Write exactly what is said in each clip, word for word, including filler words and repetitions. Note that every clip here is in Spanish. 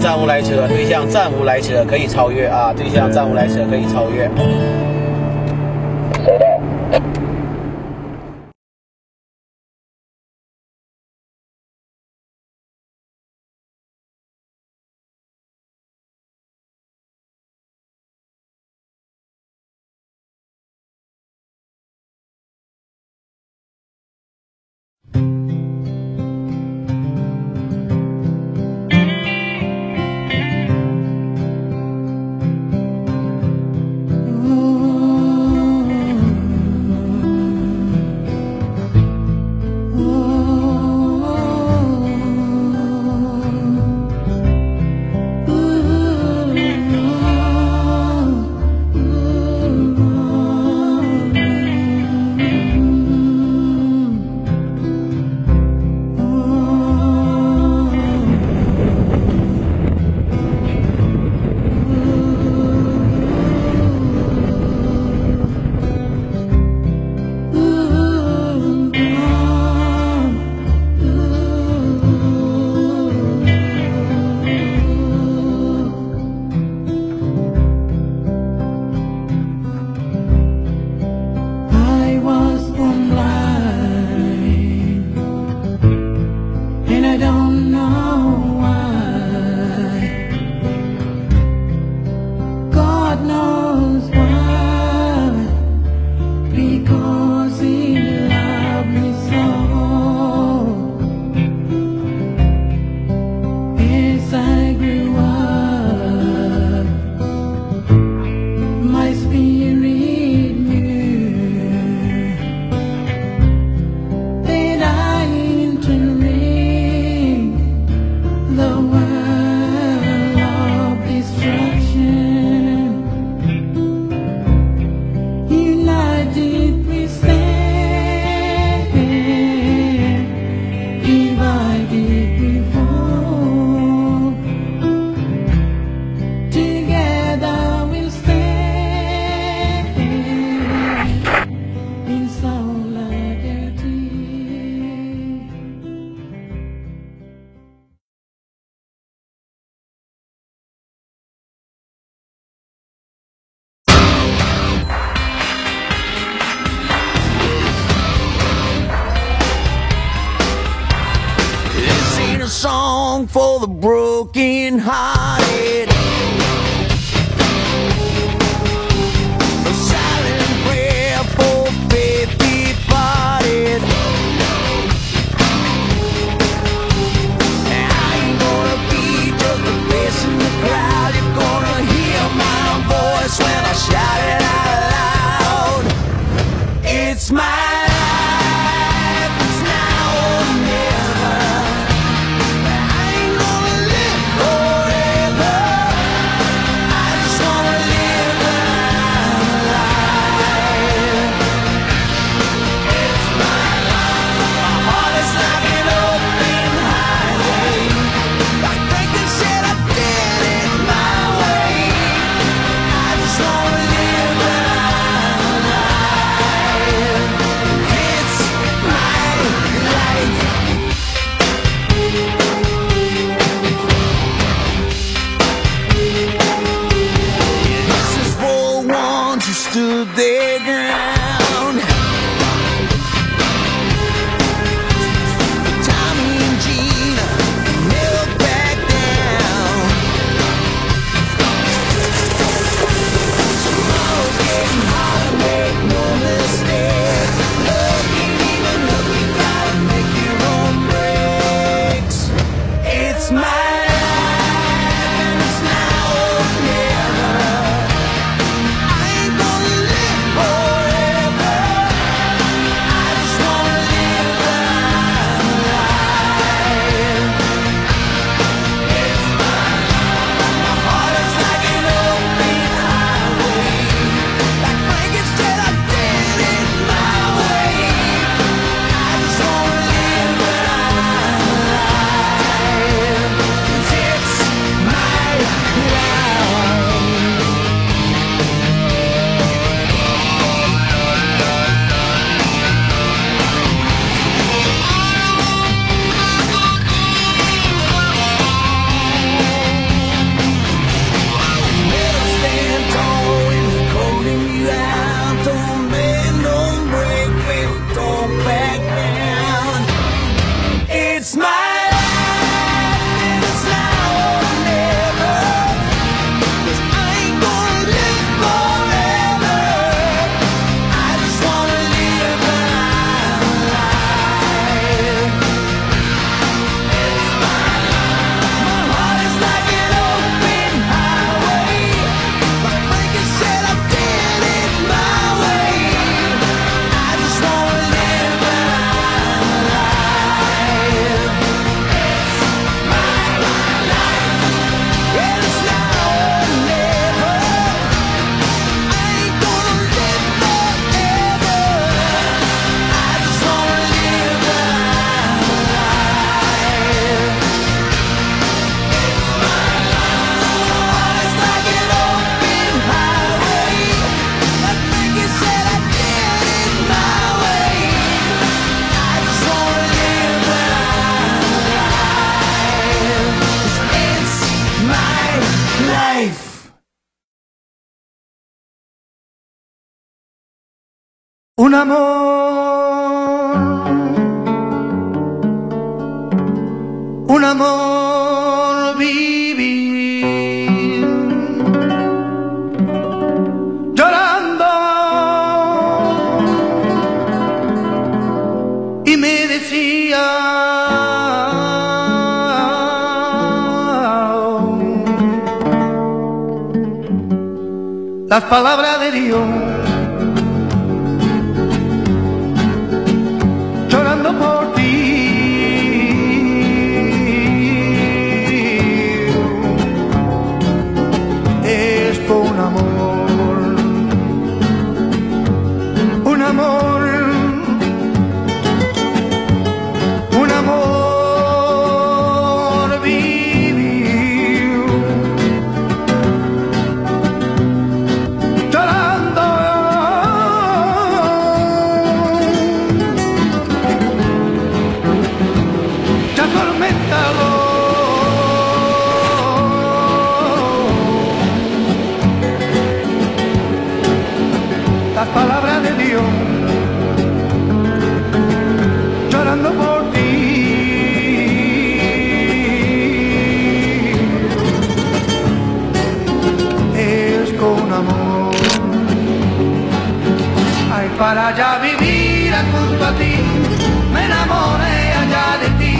象站务来车，对象站务来车可以超越啊！对象站务来车可以超越。收到。For the broken hearted, a silent prayer for faith departed. I ain't gonna be just a face in the crowd. You're gonna hear my voice when I shout it out loud. It's my un amor, un amor vivir, llorando, y me decía las palabras de Dios. Las palabras de Dios, llorando por ti, es con amor. Ay, para ya vivir junto a ti, me enamoré allá de ti,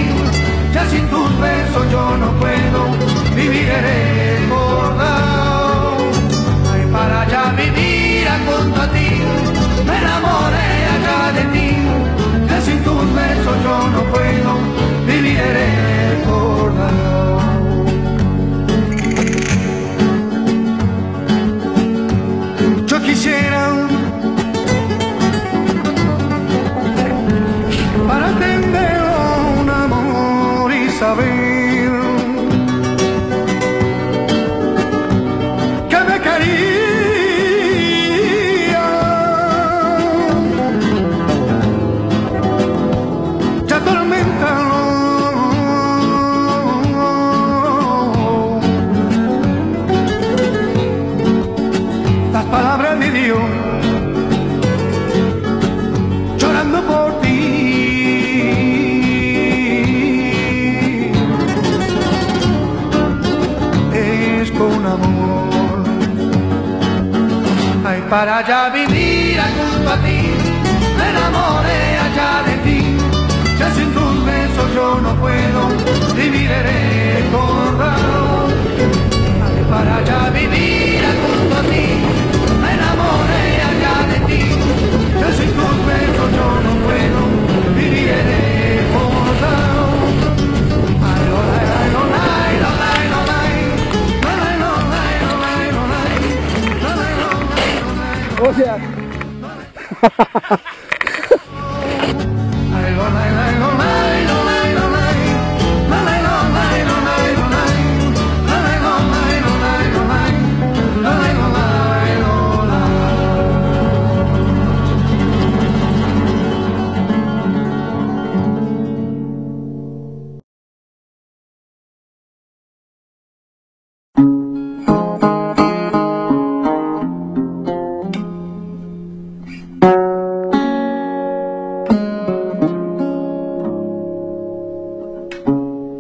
ya sin tus besos yo no puedo vivir engordado. Ay, para ya vivir junto a ti, me enamoré allá de ti, que sin tus besos yo no puedo vivir recordado. Yo quisiera para tener un amor y saber que me quería. Llorando por ti, es con amor. Ay, para ya vivir junto a ti, me enamoré allá de ti, ya sin tus besos yo no puedo vivir recordado. Ay, para ya vivir junto a ti, me enamoré allá de ti, yo sin tus besos yo no puedo vivir recordado. O sea,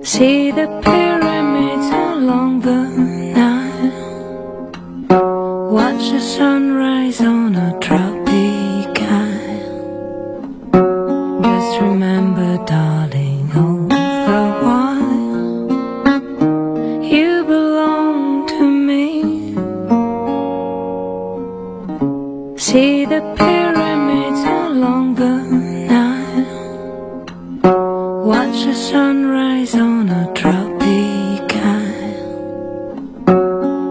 see the pyramids along the Nile, watch the sunrise on a tropic isle. Just remember, darling, all the while you belong to me. See the pyramids along the Nile, watch the sunrise on a tropic isle.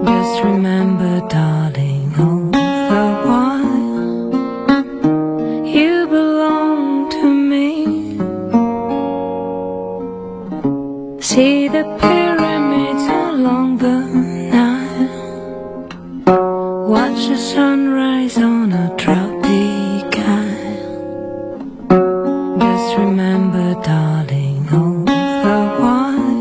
Just remember, darling, all the while you belong to me. See the pyramids along the Nile, watch the sunrise on a tropic isle. Just remember, darling, all the while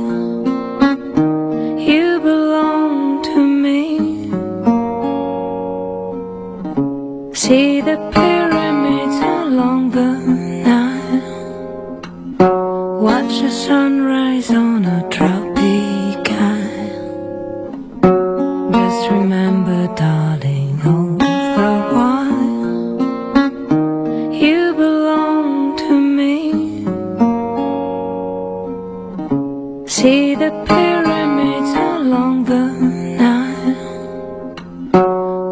see the pyramids. longer now. Watch the sunrise on a tropic isle. Just remember, darling, over a while, you belong to me. See the pyramids along the Nile.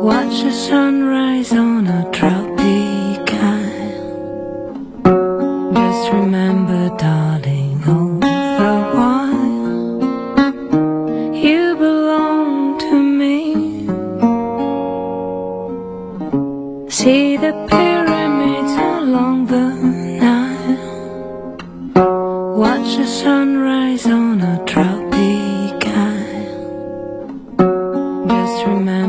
Watch the sunrise on a tropic isle. Remember, darling, over a while, you belong to me. See the pyramids along the Nile. Watch the sunrise on a tropic isle. Just remember.